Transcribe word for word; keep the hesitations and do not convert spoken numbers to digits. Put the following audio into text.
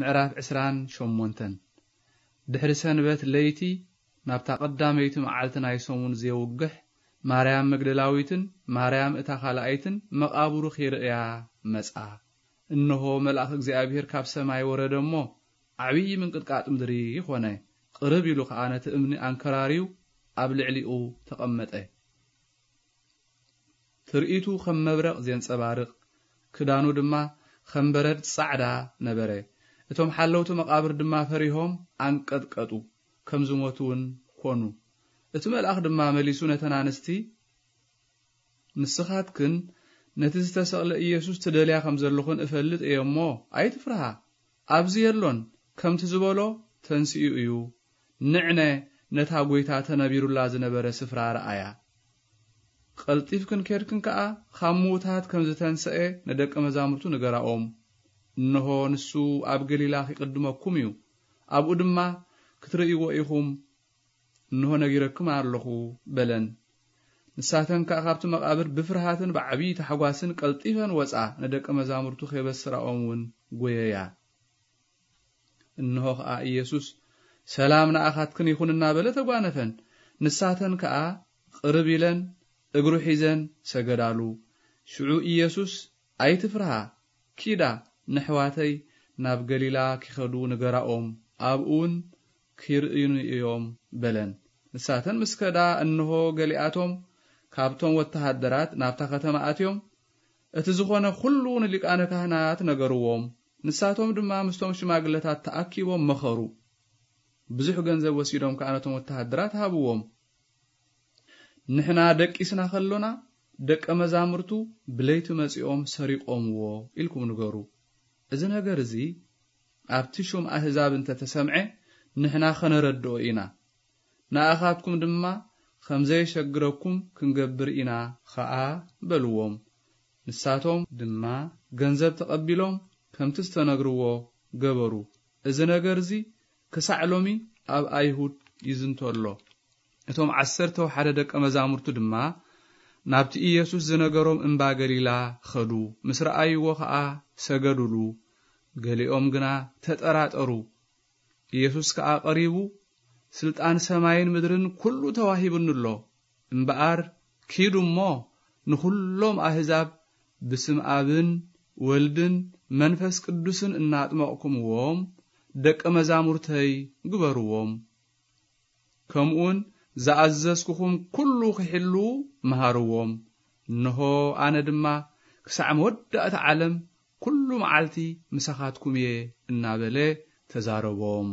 ምዕራፍ عشرين ثمانية ድሕሪ ሰንበት ለይቲ ናብታ ቀዳመይቱ መዓልት ናይ ሰሙን ዘውግሕ ማርያም መግደላዊትን ማርያም እታ ኻላኣይትን መቃብሩ ኺርያ መጻ እንሆ መልአክ እግዚአብሔር ካብ ሰማይ ወረደሞ ዓብይ ምንቅጥቃጥ ምድሪ ሆነ ቅርብ ኢሉ ኻነት እምኒ አንከራሪው ኣብ ልዕሊኡ ተቀመጠ ትርኢቱ ከም መብረቕ ዘንጸባርቕ ክዳኑ ድማ ከም በረድ ጻዕዳ ነበረ እቶም ሓለውቱ መቃብር ድማ ፈሪሆም አንቀጥቀጡ ከም ዝሞቱን ኾኑ እቲ መልአክ ድማ መሊሱ ነተናንስቲ ንስኻትክን ነቲ ዝተሰቕለ ኢየሱስ ተደልያ ከም ዘለኹን እፈልጥ እየሞ ኣይትፍርሃ ኣብዚ የሎን ከምቲ ዝበሎ ተንሲኡ እዩ ንዕነ ነታ ጎይታ ተነቢሩላ ዝነበረ ስፍራ ረኣያ ቀልጢፍክን ከርክን ከኣ ኻሙታት ከም ዝተንሰአ ንደቀ መዛሙርቱ ንገራኦም እንሆ ንሱ ኣብ ገሊላ ይቅድመኩም እዩ ኣብኡ ድማ ክትርእይዎ ኢኹም እንሆ ነጊረኩም ኣለኹ በለን ንሳተን ከኣ ካብቲ መቃብር ብፍርሃትን ብዓብይ ተሓጓስን ቀልጢፈን ወፃ ንደቀ መዛሙርቱ ኸይበስራኦም ውን ጎየያ እንሆ ከኣ ኢየሱስ ሰላም ንኣኻትክን ይኹንና በለ ተጓነፈን ንሳተን ከኣ ቅርብ ኢለን እግሩ ሒዘን ሰገዳሉ ሽዑ ኢየሱስ ኣይትፍርሃ ኪዳ ንሕዋተይ ናብ ገሊላ ክኸዱ ንገራኦም ኣብኡን ኪርእዩን እዮም በለን ንሳተን ምስከዳ እንሆ ገሊኣቶም ካብቶም ወተሃደራት ናብታ ከተማ ኣትዮም እቲ ዝኾነ ኩሉ ንሊቃነ ካህናት ነገርዎም ንሳቶም ድማ ምስቶም ሽማግለታት ተኣኪቦም መኸሩ ብዙሕ ገንዘብ ወሲዶም ካህናቶም ወተሃደራት ሃብዎም ንሕና ደቂስና ኸሎና ደቀ መዛሙርቱ ብለይቲ መጽኦም ሰሪቆምዎ ኢልኩም ንገሩ እዚ ነገር እዚ ኣብቲ ሹም ኣህዛብ እንተተሰምዐ ንሕና ኸነረድኦ ኢና ንኣኻትኩም ድማ ከምዘይሸግረኩም ክንገብር ኢና ኸኣ በልዎም ንሳቶም ድማ ገንዘብ ተቐቢሎም ከምቲ ዝተነግርዎ ገበሩ እዚ ነገር እዚ ክሳዕሎሚ ኣብ ኣይሁድ ይዝንተሎ እቶም عشرة وحده ደቀ መዛሙርቱ ድማ ናብቲ ኢየሱስ ዝነገሮም እንባ ገሊላ ኸዱ ምስራኣይዎ ኸዓ ሰገዱሉ ገሊኦም ግና ተጠራጠሩ ኢየሱስ ከኣ ቀሪቡ ስልጣን ሰማይን ምድርን ኩሉ ተዋሂብንሎ እንባር ኪዱሞ ንኹሎም ኣህዛብ ብስም ኣብን ወልድን መንፈስ ቅዱስን እናጥመቅኩምዎም ደቀ መዛሙርተይ ግበርዎም ከምኡን ዘአዘዝኩኹም ኩሉ ኽሕሉ መሃርዎም ንሆ ኣነ ድማ ክሳዕ መወዳእታ ዓለም ኩሉ መዓልቲ ምሳኻትኩም እየ እናበለ ተዛረቦም